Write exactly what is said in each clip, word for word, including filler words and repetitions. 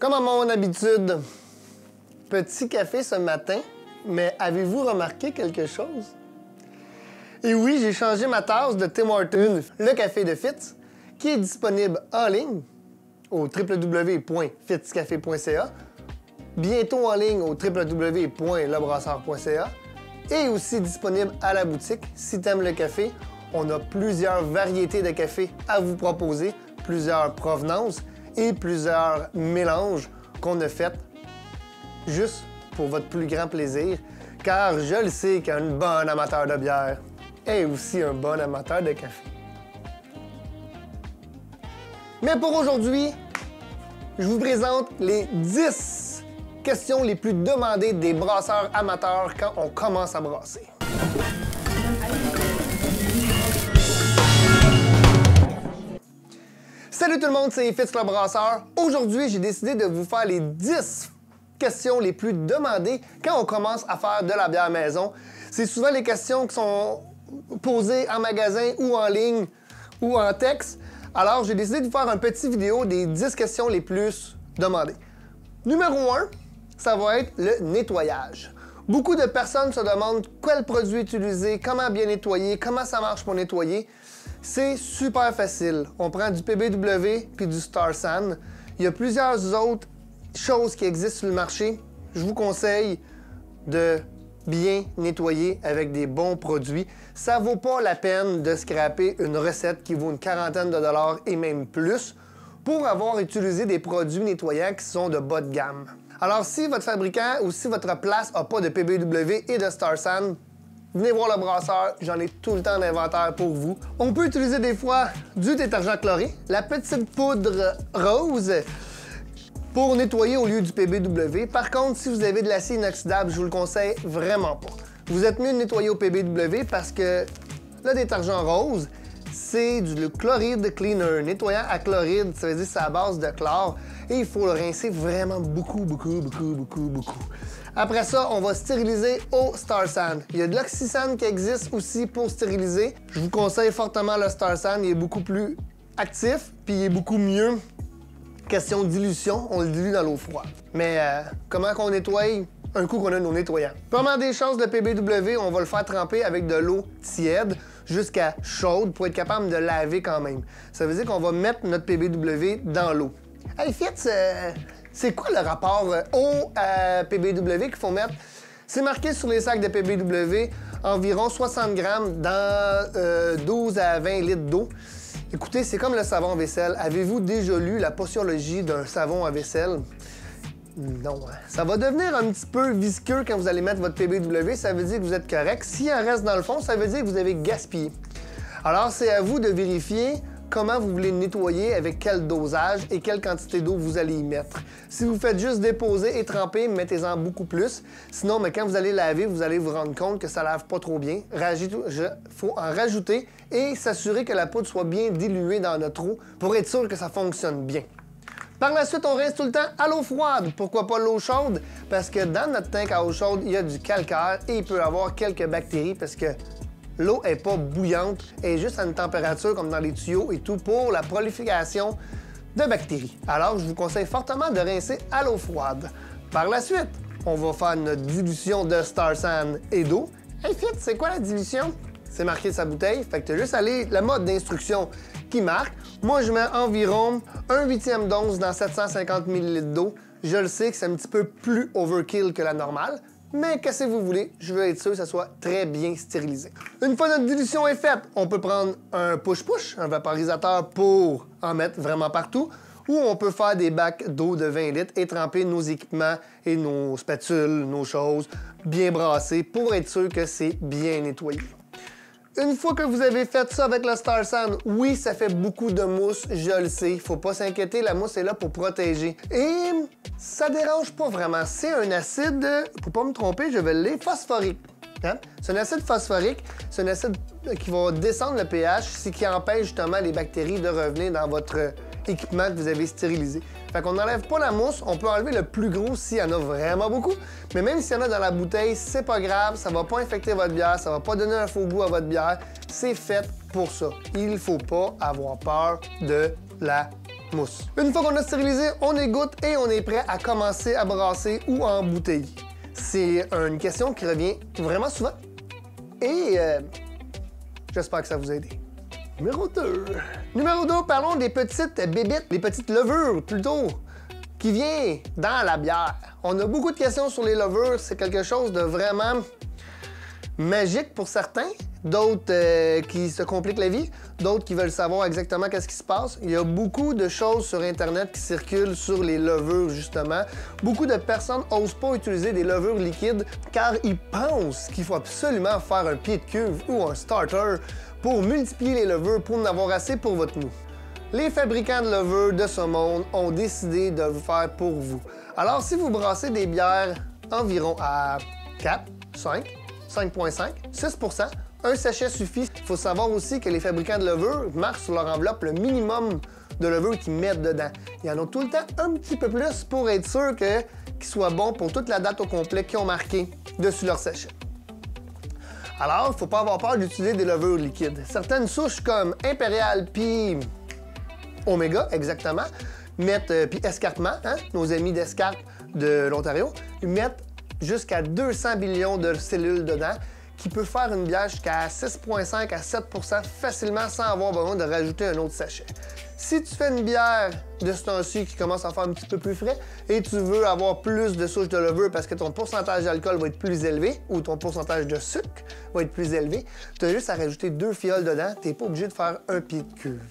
Comme à mon habitude, petit café ce matin, mais avez-vous remarqué quelque chose? Et oui, j'ai changé ma tasse de Tim Horton, le café de Fitz, qui est disponible en ligne au w w w point fitz café point c a, bientôt en ligne au w w w point le brasseur point c a, et aussi disponible à la boutique. Si t'aimes le café, on a plusieurs variétés de café à vous proposer, plusieurs provenances et plusieurs mélanges qu'on a fait juste pour votre plus grand plaisir, car je le sais qu'un bon amateur de bière est aussi un bon amateur de café. Mais pour aujourd'hui, je vous présente les dix questions les plus demandées des brasseurs amateurs quand on commence à brasser. Salut tout le monde, c'est Fitz le Brasseur. Aujourd'hui, j'ai décidé de vous faire les dix questions les plus demandées quand on commence à faire de la bière maison. C'est souvent les questions qui sont posées en magasin ou en ligne ou en texte. Alors, j'ai décidé de vous faire un petit vidéo des dix questions les plus demandées. Numéro un, ça va être le nettoyage. Beaucoup de personnes se demandent quel produit utiliser, comment bien nettoyer, comment ça marche pour nettoyer. C'est super facile. On prend du P B W puis du Starsan. Il y a plusieurs autres choses qui existent sur le marché. Je vous conseille de bien nettoyer avec des bons produits. Ça vaut pas la peine de scraper une recette qui vaut une quarantaine de dollars et même plus pour avoir utilisé des produits nettoyants qui sont de bas de gamme. Alors si votre fabricant ou si votre place n'a pas de P B W et de Starsan, venez voir le brasseur, j'en ai tout le temps d'inventaire pour vous. On peut utiliser des fois du détergent chloré, la petite poudre rose pour nettoyer au lieu du P B W. Par contre, si vous avez de l'acier inoxydable, je vous le conseille vraiment pas. Vous êtes mieux de nettoyer au P B W parce que le détergent rose, c'est du Chloride Cleaner. Nettoyant à chloride, ça veut dire que c'est à base de chlore et il faut le rincer vraiment beaucoup, beaucoup, beaucoup, beaucoup, beaucoup. Après ça, on va stériliser au Starsan. Il y a de l'oxysane qui existe aussi pour stériliser. Je vous conseille fortement le Starsan. Il est beaucoup plus actif, puis il est beaucoup mieux. Question dilution, on le dilue dans l'eau froide. Mais euh, comment qu'on nettoie un coup qu'on a nos nettoyants? Première des choses, le P B W, on va le faire tremper avec de l'eau tiède jusqu'à chaude pour être capable de laver quand même. Ça veut dire qu'on va mettre notre P B W dans l'eau. Hey Fitz, euh, c'est quoi le rapport eau à P B W qu'il faut mettre? C'est marqué sur les sacs de P B W, environ soixante grammes dans euh, douze à vingt litres d'eau. Écoutez, c'est comme le savon à vaisselle. Avez-vous déjà lu la posologie d'un savon à vaisselle? Non. Ça va devenir un petit peu visqueux quand vous allez mettre votre P B W, ça veut dire que vous êtes correct. S'il en reste dans le fond, ça veut dire que vous avez gaspillé. Alors, c'est à vous de vérifier comment vous voulez nettoyer, avec quel dosage et quelle quantité d'eau vous allez y mettre. Si vous faites juste déposer et tremper, mettez-en beaucoup plus. Sinon, mais quand vous allez laver, vous allez vous rendre compte que ça lave pas trop bien. Il faut en rajouter et s'assurer que la poudre soit bien diluée dans notre eau pour être sûr que ça fonctionne bien. Par la suite, on rince tout le temps à l'eau froide. Pourquoi pas l'eau chaude? Parce que dans notre tank à eau chaude, il y a du calcaire et il peut y avoir quelques bactéries parce que l'eau n'est pas bouillante, elle est juste à une température comme dans les tuyaux et tout pour la prolifération de bactéries. Alors, je vous conseille fortement de rincer à l'eau froide. Par la suite, on va faire notre dilution de Starsan et d'eau. Hey Fitz, c'est quoi la dilution? C'est marqué sa bouteille, fait que tu as juste allé le mode d'instruction qui marque. Moi, je mets environ un huitième d'once dans sept cent cinquante millilitres d'eau. Je le sais que c'est un petit peu plus overkill que la normale. Mais qu'est-ce que vous voulez, je veux être sûr que ça soit très bien stérilisé. Une fois notre dilution est faite, on peut prendre un push-push, un vaporisateur pour en mettre vraiment partout, ou on peut faire des bacs d'eau de vingt litres et tremper nos équipements et nos spatules, nos choses, bien brassées pour être sûr que c'est bien nettoyé. Une fois que vous avez fait ça avec le Starsan, oui, ça fait beaucoup de mousse, je le sais. Faut pas s'inquiéter, la mousse est là pour protéger. Et ça dérange pas vraiment. C'est un acide, pour pas me tromper, je vais le lire, phosphorique. Hein? C'est un acide phosphorique, c'est un acide qui va descendre le pH, ce qui empêche justement les bactéries de revenir dans votre équipement que vous avez stérilisé. Fait qu'on n'enlève pas la mousse, on peut enlever le plus gros s'il y en a vraiment beaucoup, mais même s'il y en a dans la bouteille, c'est pas grave, ça va pas infecter votre bière, ça va pas donner un faux goût à votre bière, c'est fait pour ça. Il faut pas avoir peur de la mousse. Une fois qu'on a stérilisé, on égoutte et on est prêt à commencer à brasser ou à embouteiller. C'est une question qui revient vraiment souvent et euh, j'espère que ça vous a aidé. Numéro deux. Numéro deux, parlons des petites bébites, des petites levures plutôt, qui viennent dans la bière. On a beaucoup de questions sur les levures, c'est quelque chose de vraiment magique pour certains, d'autres euh, qui se compliquent la vie, d'autres qui veulent savoir exactement qu'est-ce qui se passe. Il y a beaucoup de choses sur Internet qui circulent sur les levures, justement. Beaucoup de personnes n'osent pas utiliser des levures liquides car ils pensent qu'il faut absolument faire un pied de cuve ou un starter pour multiplier les levures, pour en avoir assez pour votre mou. Les fabricants de levures de ce monde ont décidé de vous faire pour vous. Alors, si vous brassez des bières environ à quatre, cinq, cinq virgule cinq, six pour cent, un sachet suffit. Il faut savoir aussi que les fabricants de levures marquent sur leur enveloppe le minimum de levure qu'ils mettent dedans. Ils en ont tout le temps un petit peu plus pour être sûr que qu'ils soient bons pour toute la date au complet qu'ils ont marquée dessus leur sachet. Alors, il ne faut pas avoir peur d'utiliser des levures liquides. Certaines souches comme Impérial puis Omega, exactement, mettent, euh, puis Escarpement, hein, nos amis d'Escarpe de l'Ontario, mettent jusqu'à deux cents millions de cellules dedans, qui peut faire une bière jusqu'à six virgule cinq à sept pour cent facilement sans avoir besoin de rajouter un autre sachet. Si tu fais une bière de ce temps-ci qui commence à faire un petit peu plus frais et tu veux avoir plus de souches de levure parce que ton pourcentage d'alcool va être plus élevé ou ton pourcentage de sucre va être plus élevé, tu as juste à rajouter deux fioles dedans, tu n'es pas obligé de faire un pied de cuve.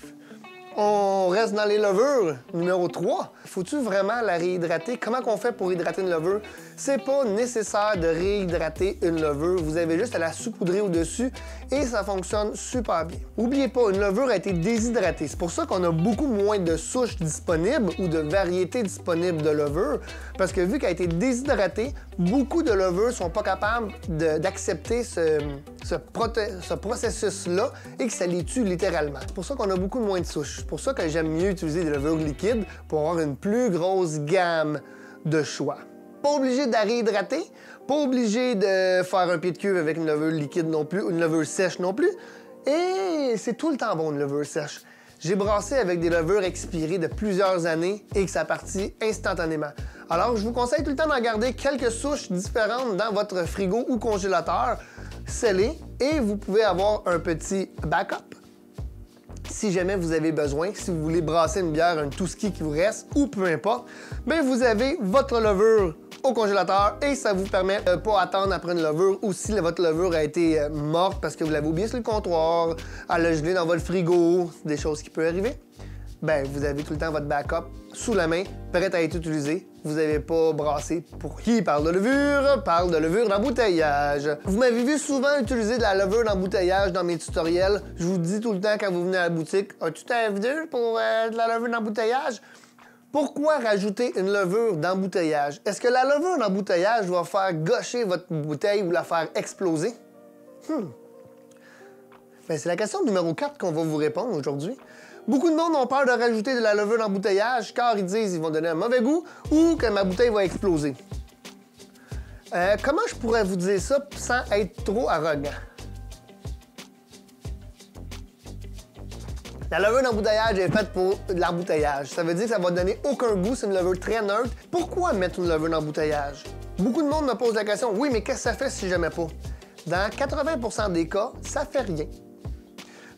On reste dans les levures. Numéro trois. Faut-tu vraiment la réhydrater? Comment qu'on fait pour hydrater une levure? C'est pas nécessaire de réhydrater une levure. Vous avez juste à la saupoudrer au-dessus et ça fonctionne super bien. N'oubliez pas, une levure a été déshydratée. C'est pour ça qu'on a beaucoup moins de souches disponibles ou de variétés disponibles de levure. Parce que vu qu'elle a été déshydratée, beaucoup de levures sont pas capables d'accepter ce, ce, ce processus-là et que ça les tue littéralement. C'est pour ça qu'on a beaucoup moins de souches. C'est pour ça que j'aime mieux utiliser des levures liquides pour avoir une plus grosse gamme de choix. Pas obligé de la réhydrater, pas obligé de faire un pied de cuve avec une levure liquide non plus, ou une levure sèche non plus. Et c'est tout le temps bon une levure sèche. J'ai brassé avec des levures expirées de plusieurs années et que ça partit instantanément. Alors je vous conseille tout le temps d'en garder quelques souches différentes dans votre frigo ou congélateur, scellées, et vous pouvez avoir un petit backup. Si jamais vous avez besoin, si vous voulez brasser une bière, un tout-ski qui vous reste, ou peu importe, bien vous avez votre levure au congélateur et ça vous permet de ne pas attendre après une levure ou si votre levure a été morte parce que vous l'avez oubliée sur le comptoir, elle a gelé dans votre frigo, des choses qui peuvent arriver, bien vous avez tout le temps votre backup sous la main, prête à être utilisée. Vous n'avez pas brassé pour qui parle de levure, parle de levure d'embouteillage. Vous m'avez vu souvent utiliser de la levure d'embouteillage dans mes tutoriels. Je vous dis tout le temps quand vous venez à la boutique, as-tu ta F deux pour euh, de la levure d'embouteillage? Pourquoi rajouter une levure d'embouteillage? Est-ce que la levure d'embouteillage va faire gâcher votre bouteille ou la faire exploser? Hmm. Ben, c'est la question numéro quatre qu'on va vous répondre aujourd'hui. Beaucoup de monde ont peur de rajouter de la levure d'embouteillage car ils disent qu'ils vont donner un mauvais goût ou que ma bouteille va exploser. Euh, comment je pourrais vous dire ça sans être trop arrogant? La levure d'embouteillage est faite pour de l'embouteillage. Ça veut dire que ça va donner aucun goût, c'est une levure très neutre. Pourquoi mettre une levure d'embouteillage? Beaucoup de monde me pose la question, oui, mais qu'est-ce que ça fait si je n'aimais pas? Dans quatre-vingts pour cent des cas, ça fait rien.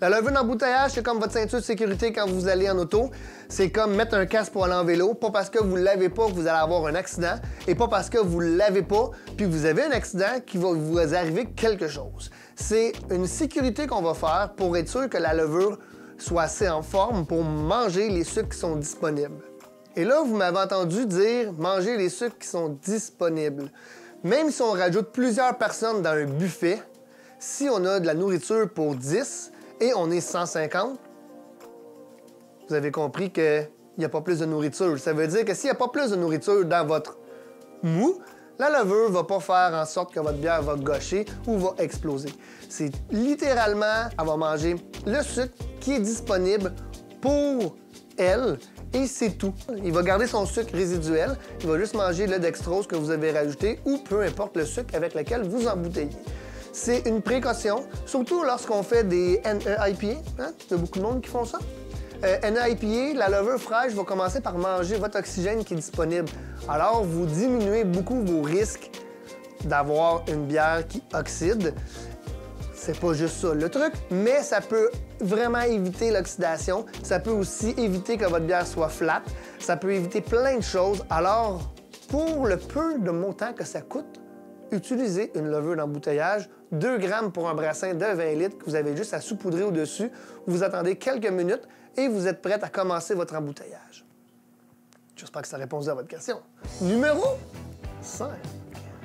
La levure d'embouteillage, c'est comme votre ceinture de sécurité quand vous allez en auto. C'est comme mettre un casque pour aller en vélo. Pas parce que vous ne l'avez pas que vous allez avoir un accident et pas parce que vous ne l'avez pas puis que vous avez un accident qu'il va vous arriver quelque chose. C'est une sécurité qu'on va faire pour être sûr que la levure soit assez en forme pour manger les sucres qui sont disponibles. Et là, vous m'avez entendu dire « manger les sucres qui sont disponibles ». Même si on rajoute plusieurs personnes dans un buffet, si on a de la nourriture pour dix, et on est cent cinquante, vous avez compris qu'il n'y a pas plus de nourriture. Ça veut dire que s'il n'y a pas plus de nourriture dans votre mou, la levure ne va pas faire en sorte que votre bière va gâcher ou va exploser. C'est littéralement, elle va manger le sucre qui est disponible pour elle et c'est tout. Il va garder son sucre résiduel, il va juste manger le dextrose que vous avez rajouté ou peu importe le sucre avec lequel vous embouteillez. C'est une précaution, surtout lorsqu'on fait des N E I P A. Hein? Il y a beaucoup de monde qui font ça. Euh, N E I P A, la levure fraîche va commencer par manger votre oxygène qui est disponible. Alors, vous diminuez beaucoup vos risques d'avoir une bière qui oxyde. C'est pas juste ça le truc, mais ça peut vraiment éviter l'oxydation. Ça peut aussi éviter que votre bière soit flat. Ça peut éviter plein de choses. Alors, pour le peu de montant que ça coûte, utilisez une levure d'embouteillage, deux grammes pour un brassin de vingt litres que vous avez juste à saupoudrer au-dessus. Vous attendez quelques minutes et vous êtes prête à commencer votre embouteillage. J'espère que ça répond à votre question. Numéro cinq.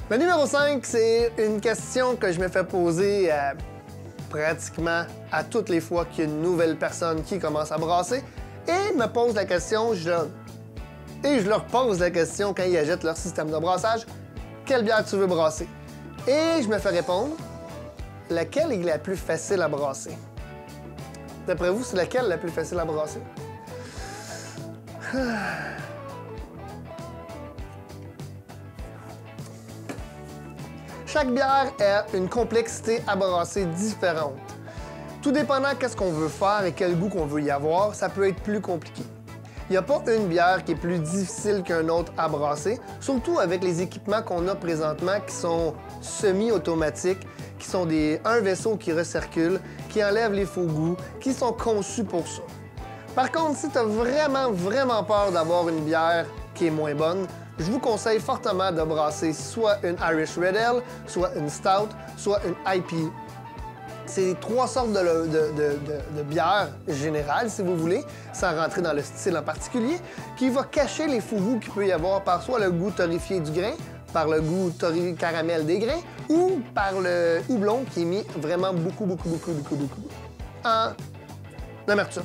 Le numéro cinq, c'est une question que je me fais poser euh, pratiquement à toutes les fois qu'il y a une nouvelle personne qui commence à brasser et me pose la question, je... et je leur pose la question quand ils achètent leur système de brassage, quelle bière tu veux brasser? Et je me fais répondre, laquelle est la plus facile à brasser? D'après vous, c'est laquelle la plus facile à brasser? Ah. Chaque bière a une complexité à brasser différente. Tout dépendant de ce qu'on veut faire et quel goût qu'on veut y avoir, ça peut être plus compliqué. Il n'y a pas une bière qui est plus difficile qu'une autre à brasser, surtout avec les équipements qu'on a présentement qui sont semi-automatiques, qui sont des, un vaisseau qui recircule, qui enlève les faux goûts, qui sont conçus pour ça. Par contre, si tu as vraiment, vraiment peur d'avoir une bière qui est moins bonne, je vous conseille fortement de brasser soit une Irish Red Ale, soit une Stout, soit une I P A. C'est trois sortes de, de, de, de, de bières générales, si vous voulez, sans rentrer dans le style en particulier, qui va cacher les faux goûts qu'il peut y avoir par soit le goût torréfié du grain, par le goût caramel des grains, ou par le houblon qui est mis vraiment beaucoup, beaucoup, beaucoup, beaucoup, beaucoup en amertume.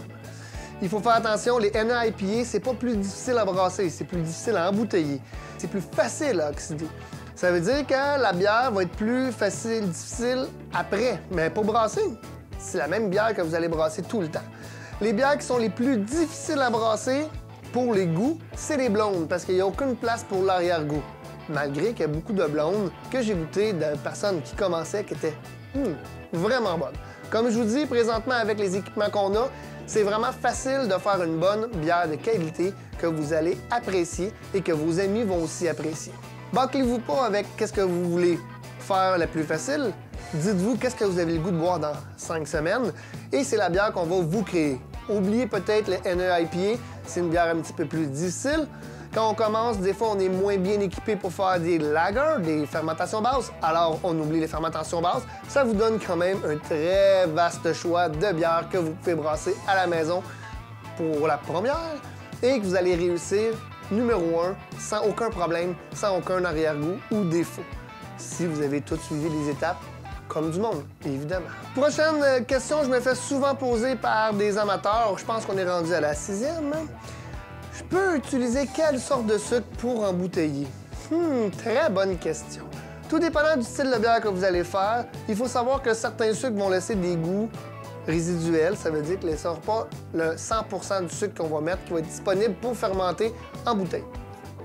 Il faut faire attention, les N E I P A, c'est pas plus difficile à brasser, c'est plus difficile à embouteiller. C'est plus facile à oxyder. Ça veut dire que la bière va être plus facile, difficile après, mais pas brasser. C'est la même bière que vous allez brasser tout le temps. Les bières qui sont les plus difficiles à brasser pour les goûts, c'est les blondes, parce qu'il n'y a aucune place pour l'arrière-goût. Malgré qu'il y a beaucoup de blondes que j'ai goûté de personnes qui commençaient, qui étaient hmm, vraiment bonnes. Comme je vous dis, présentement, avec les équipements qu'on a, c'est vraiment facile de faire une bonne bière de qualité que vous allez apprécier et que vos amis vont aussi apprécier. Bâclez-vous pas avec qu'est-ce que vous voulez faire le plus facile. Dites-vous qu'est-ce que vous avez le goût de boire dans cinq semaines et c'est la bière qu'on va vous créer. Oubliez peut-être le N E I P A, c'est une bière un petit peu plus difficile. Quand on commence, des fois, on est moins bien équipé pour faire des lagers, des fermentations basses. Alors, on oublie les fermentations basses. Ça vous donne quand même un très vaste choix de bières que vous pouvez brasser à la maison pour la première et que vous allez réussir numéro un sans aucun problème, sans aucun arrière-goût ou défaut. Si vous avez tout suivi les étapes, comme du monde, évidemment. Prochaine question, je me fais souvent poser par des amateurs. Je pense qu'on est rendu à la sixième. Je peux utiliser quelle sorte de sucre pour embouteiller? Hum, très bonne question. Tout dépendant du style de bière que vous allez faire, il faut savoir que certains sucres vont laisser des goûts résiduels. Ça veut dire que ne sort pas le cent pour cent du sucre qu'on va mettre qui va être disponible pour fermenter en bouteille.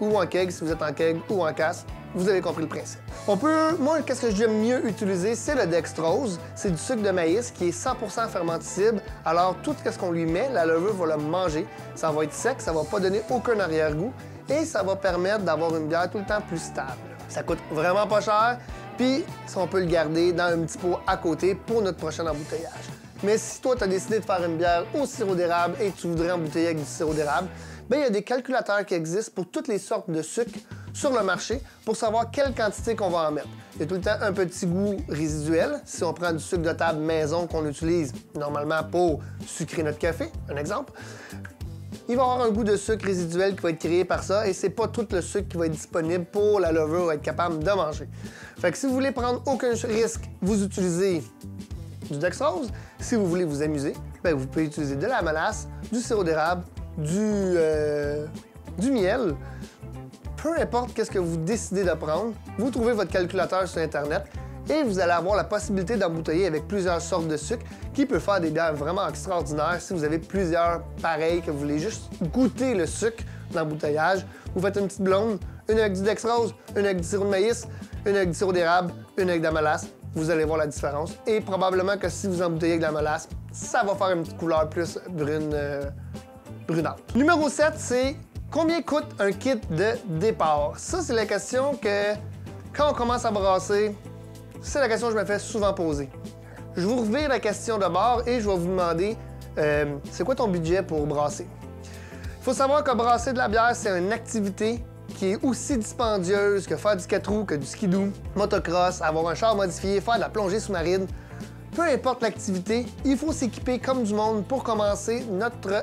Ou en keg, si vous êtes en keg, ou en casse. Vous avez compris le principe. On peut, moi, qu'est-ce que j'aime mieux utiliser, c'est le dextrose. C'est du sucre de maïs qui est cent pour cent fermenticible. Alors, tout ce qu'on lui met, la levure va le manger. Ça va être sec, ça va pas donner aucun arrière-goût et ça va permettre d'avoir une bière tout le temps plus stable. Ça coûte vraiment pas cher, puis on peut le garder dans un petit pot à côté pour notre prochain embouteillage. Mais si toi, tu as décidé de faire une bière au sirop d'érable et tu voudrais embouteiller avec du sirop d'érable, bien, il y a des calculateurs qui existent pour toutes les sortes de sucres sur le marché pour savoir quelle quantité qu'on va en mettre. Il y a tout le temps un petit goût résiduel. Si on prend du sucre de table maison qu'on utilise normalement pour sucrer notre café, un exemple, il va y avoir un goût de sucre résiduel qui va être créé par ça et c'est pas tout le sucre qui va être disponible pour la levure être capable de manger. Fait que si vous voulez prendre aucun risque, vous utilisez du dextrose. Si vous voulez vous amuser, bien, vous pouvez utiliser de la mélasse, du sirop d'érable, du, euh, du miel. Peu importe qu'est-ce que vous décidez de prendre, vous trouvez votre calculateur sur Internet et vous allez avoir la possibilité d'embouteiller avec plusieurs sortes de sucre qui peut faire des bières vraiment extraordinaires. Si vous avez plusieurs pareils que vous voulez juste goûter le sucre d'embouteillage, vous faites une petite blonde, une avec du dextrose, une avec du sirop de maïs, une avec du sirop d'érable, une avec de la mélasse. Vous allez voir la différence et probablement que si vous embouteillez avec de la mélasse, ça va faire une petite couleur plus brune, euh, brunante. Numéro sept, c'est combien coûte un kit de départ? Ça, c'est la question que, quand on commence à brasser, c'est la question que je me fais souvent poser. Je vous revire la question de bord et je vais vous demander euh, c'est quoi ton budget pour brasser? Il faut savoir que brasser de la bière, c'est une activité qui est aussi dispendieuse que faire du quatre roues, que du skidoo, motocross, avoir un char modifié, faire de la plongée sous-marine. Peu importe l'activité, il faut s'équiper comme du monde pour commencer notre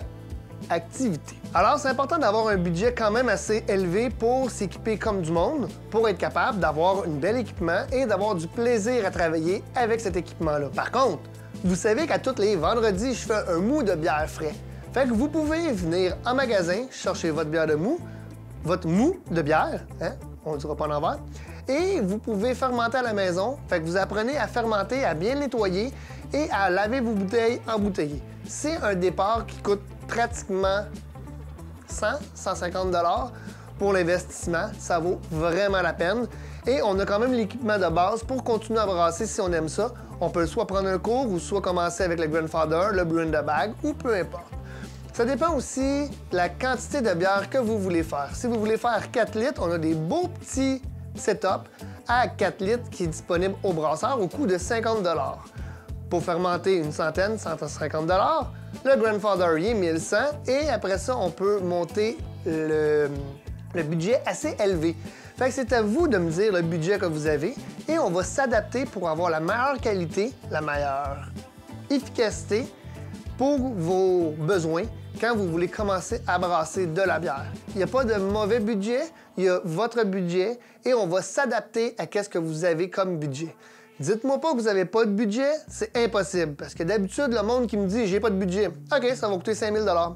activité. Alors, c'est important d'avoir un budget quand même assez élevé pour s'équiper comme du monde, pour être capable d'avoir un bel équipement et d'avoir du plaisir à travailler avec cet équipement-là. Par contre, vous savez qu'à tous les vendredis, je fais un mou de bière frais. Fait que vous pouvez venir en magasin, chercher votre bière de mou, votre mou de bière, hein, on ne dira pas en envers, et vous pouvez fermenter à la maison. Fait que vous apprenez à fermenter, à bien nettoyer et à laver vos bouteilles embouteillées. C'est un départ qui coûte pratiquement cent à cent cinquante dollars pour l'investissement. Ça vaut vraiment la peine. Et on a quand même l'équipement de base pour continuer à brasser si on aime ça. On peut soit prendre un cours ou soit commencer avec le Grainfather, le Bruin de Bag ou peu importe. Ça dépend aussi de la quantité de bière que vous voulez faire. Si vous voulez faire quatre litres, on a des beaux petits setups à quatre litres qui est disponible au brasseur au coût de cinquante dollars. Pour fermenter une centaine, cent cinquante dollars. Le Grainfather est mille cent et après ça, on peut monter le, le budget assez élevé. Fait que c'est à vous de me dire le budget que vous avez et on va s'adapter pour avoir la meilleure qualité, la meilleure efficacité pour vos besoins quand vous voulez commencer à brasser de la bière. Il n'y a pas de mauvais budget, il y a votre budget et on va s'adapter à qu'est-ce que vous avez comme budget. Dites-moi pas que vous n'avez pas de budget, c'est impossible. Parce que d'habitude, le monde qui me dit « j'ai pas de budget », OK, ça va coûter cinq mille dollars.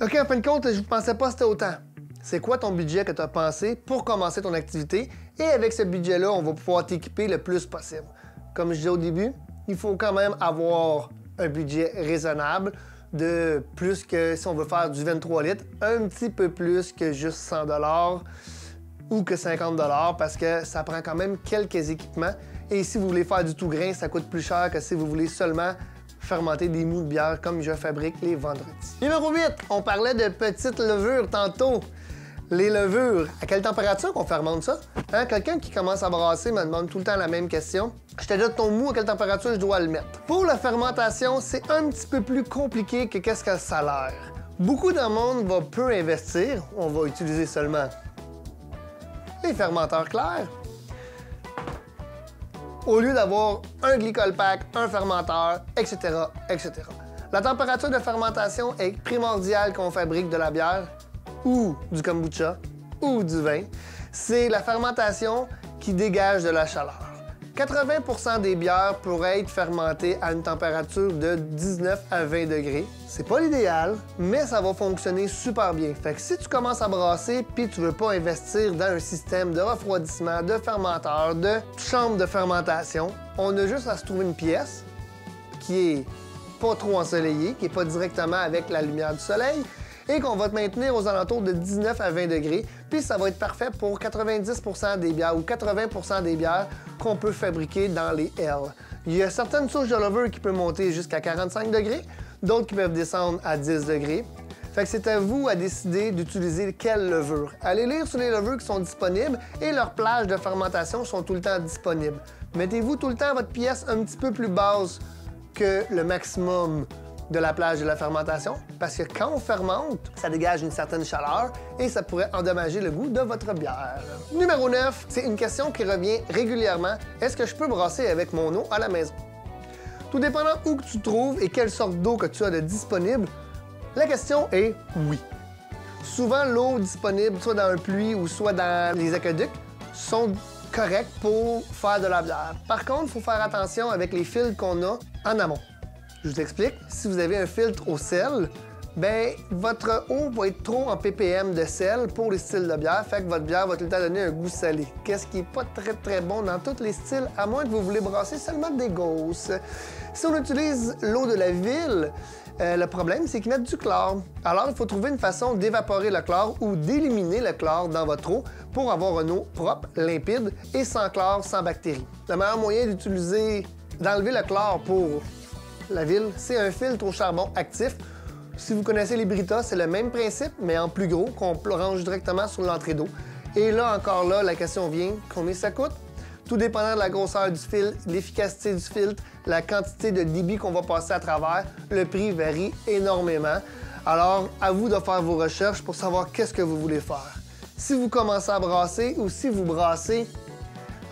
OK, en fin de compte, je ne pensais pas que c'était autant. C'est quoi ton budget que tu as pensé pour commencer ton activité? Et avec ce budget-là, on va pouvoir t'équiper le plus possible. Comme je disais au début, il faut quand même avoir un budget raisonnable de plus que si on veut faire du vingt-trois litres, un petit peu plus que juste cent dollars. Ou que cinquante dollars parce que ça prend quand même quelques équipements. Et si vous voulez faire du tout grain, ça coûte plus cher que si vous voulez seulement fermenter des mous de bière comme je fabrique les vendredis. Numéro huit, on parlait de petites levures tantôt. Les levures, à quelle température qu'on fermente ça? Hein? Quelqu'un qui commence à brasser me demande tout le temps la même question. Je te donne ton mou, à quelle température je dois le mettre? Pour la fermentation, c'est un petit peu plus compliqué que qu'est-ce que ça a l'air. Beaucoup de monde va peu investir. On va utiliser seulement les fermenteurs clairs. Au lieu d'avoir un glycol pack, un fermenteur, et cetera, et cetera. La température de fermentation est primordiale quand on fabrique de la bière ou du kombucha ou du vin. C'est la fermentation qui dégage de la chaleur. quatre-vingts pour cent des bières pourraient être fermentées à une température de dix-neuf à vingt degrés. C'est pas l'idéal, mais ça va fonctionner super bien. Fait que si tu commences à brasser puis tu veux pas investir dans un système de refroidissement, de fermenteur, de chambre de fermentation, on a juste à se trouver une pièce qui est pas trop ensoleillée, qui est pas directement avec la lumière du soleil et qu'on va te maintenir aux alentours de dix-neuf à vingt degrés, puis ça va être parfait pour quatre-vingt-dix pour cent des bières ou quatre-vingts pour cent des bières qu'on peut fabriquer dans les L. Il y a certaines souches de levure qui peuvent monter jusqu'à quarante-cinq degrés, d'autres qui peuvent descendre à dix degrés. Fait que c'est à vous à décider d'utiliser quelle levure. Allez lire sur les levures qui sont disponibles et leurs plages de fermentation sont tout le temps disponibles. Mettez-vous tout le temps votre pièce un petit peu plus basse que le maximum de la plage de la fermentation, parce que quand on fermente, ça dégage une certaine chaleur et ça pourrait endommager le goût de votre bière. Numéro neuf, c'est une question qui revient régulièrement. Est-ce que je peux brasser avec mon eau à la maison? Tout dépendant où que tu te trouves et quelle sorte d'eau que tu as de disponible, la question est oui. Souvent, l'eau disponible, soit dans un puits ou soit dans les aqueducs, sont correctes pour faire de la bière. Par contre, il faut faire attention avec les fils qu'on a en amont. Je vous explique, si vous avez un filtre au sel, ben votre eau va être trop en ppm de sel pour les styles de bière, fait que votre bière va tout le temps donner un goût salé. Qu'est-ce qui n'est pas très très bon dans tous les styles, à moins que vous voulez brasser seulement des gausses. Si on utilise l'eau de la ville, euh, le problème c'est qu'ils mettent du chlore. Alors il faut trouver une façon d'évaporer le chlore ou d'éliminer le chlore dans votre eau pour avoir une eau propre, limpide et sans chlore, sans bactéries. Le meilleur moyen d'utiliser, d'enlever le chlore pour la ville, c'est un filtre au charbon actif. Si vous connaissez les Brita, c'est le même principe, mais en plus gros, qu'on range directement sur l'entrée d'eau. Et là, encore là, la question vient, combien ça coûte? Tout dépendant de la grosseur du filtre, l'efficacité du filtre, la quantité de débit qu'on va passer à travers, le prix varie énormément. Alors, à vous de faire vos recherches pour savoir qu'est-ce que vous voulez faire. Si vous commencez à brasser ou si vous brassez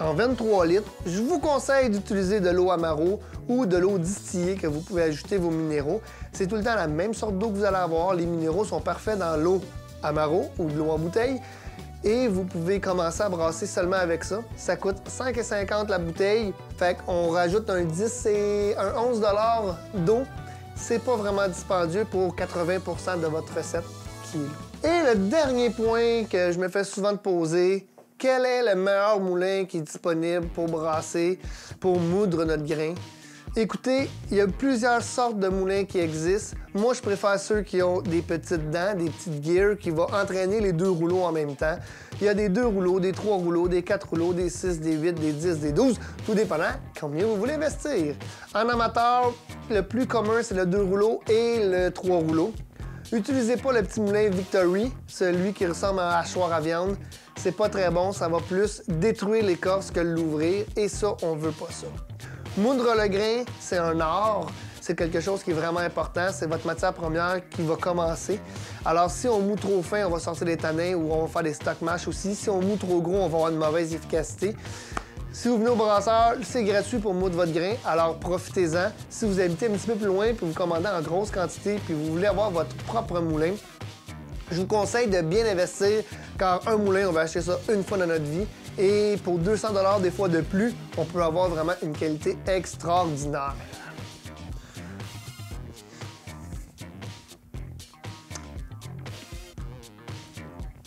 en vingt-trois litres, je vous conseille d'utiliser de l'eau amaro ou de l'eau distillée que vous pouvez ajouter vos minéraux. C'est tout le temps la même sorte d'eau que vous allez avoir. Les minéraux sont parfaits dans l'eau amaro ou de l'eau en bouteille. Et vous pouvez commencer à brasser seulement avec ça. Ça coûte cinq cinquante la bouteille. Fait qu'on rajoute un dix et un onze dollars d'eau. C'est pas vraiment dispendieux pour quatre-vingts pour cent de votre recette qui est là. Et le dernier point que je me fais souvent poser, quel est le meilleur moulin qui est disponible pour brasser, pour moudre notre grain? Écoutez, il y a plusieurs sortes de moulins qui existent. Moi, je préfère ceux qui ont des petites dents, des petites gears qui vont entraîner les deux rouleaux en même temps. Il y a des deux rouleaux, des trois rouleaux, des quatre rouleaux, des six, des huit, des dix, des douze, tout dépendant combien vous voulez investir. En amateur, le plus commun, c'est le deux rouleaux et le trois rouleaux. Utilisez pas le petit moulin Victory, celui qui ressemble à un hachoir à viande. C'est pas très bon, ça va plus détruire l'écorce que l'ouvrir et ça, on veut pas ça. Moudre le grain, c'est un art, c'est quelque chose qui est vraiment important, c'est votre matière première qui va commencer. Alors si on moud trop fin, on va sortir des tanins ou on va faire des stock mash aussi. Si on moud trop gros, on va avoir une mauvaise efficacité. Si vous venez au brasseur, c'est gratuit pour moudre votre grain, alors profitez-en. Si vous habitez un petit peu plus loin puis vous commandez en grosse quantité puis vous voulez avoir votre propre moulin, je vous conseille de bien investir car un moulin, on va acheter ça une fois dans notre vie. Et pour deux cents dollars des fois de plus, on peut avoir vraiment une qualité extraordinaire.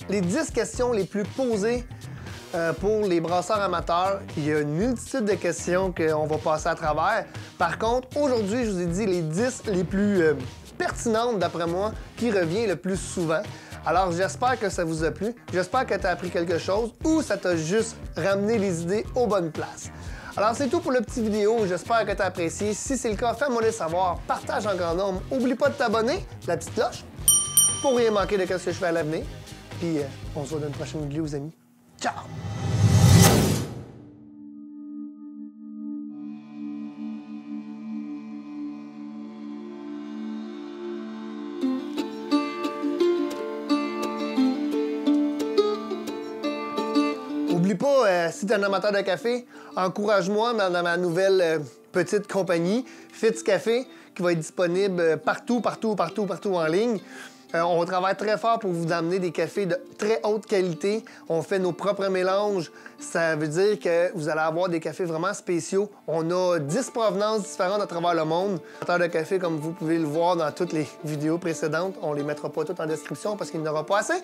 Les dix questions les plus posées euh, pour les brasseurs amateurs, il y a une multitude de questions qu'on va passer à travers. Par contre, aujourd'hui, je vous ai dit les dix les plus euh, pertinentes, d'après moi, qui reviennent le plus souvent. Alors, j'espère que ça vous a plu, j'espère que tu as appris quelque chose ou ça t'a juste ramené les idées aux bonnes places. Alors, c'est tout pour le petit vidéo, j'espère que tu as apprécié. Si c'est le cas, fais-moi le savoir, partage en grand nombre. Oublie pas de t'abonner, la petite cloche, pour rien manquer de ce que je fais à l'avenir. Puis, euh, on se voit dans une prochaine vidéo, les amis. Ciao! Si tu es un amateur de café, encourage-moi dans, dans ma nouvelle euh, petite compagnie, Fitz Café, qui va être disponible partout, partout, partout, partout en ligne. Euh, on travaille très fort pour vous amener des cafés de très haute qualité. On fait nos propres mélanges. Ça veut dire que vous allez avoir des cafés vraiment spéciaux. On a dix provenances différentes à travers le monde. Amateurs de café, comme vous pouvez le voir dans toutes les vidéos précédentes, on ne les mettra pas toutes en description parce qu'il n'y aura pas assez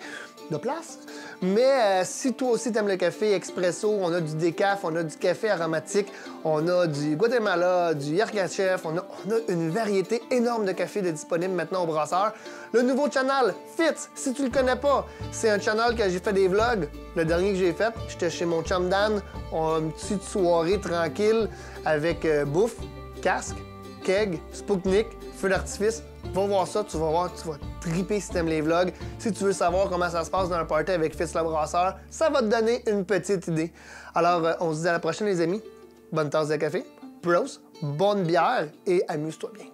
de place. Mais euh, si toi aussi tu aimes le café expresso, on a du décaf, on a du café aromatique, on a du Guatemala, du Yirgacheffe, on a, on a une variété énorme de cafés de disponibles maintenant aux brasseurs. Le nouveau channel, Fitz, si tu le connais pas, c'est un channel que j'ai fait des vlogs. Le dernier que j'ai fait, j'étais chez mon chum Dan, une petite soirée tranquille avec euh, bouffe, casque, keg, Spooknik, feu d'artifice. Va voir ça, tu vas voir, tu vas triper si t'aimes les vlogs. Si tu veux savoir comment ça se passe dans un party avec Fitz le brasseur, ça va te donner une petite idée. Alors, euh, on se dit à la prochaine, les amis. Bonne tasse de café, pros, bonne bière et amuse-toi bien.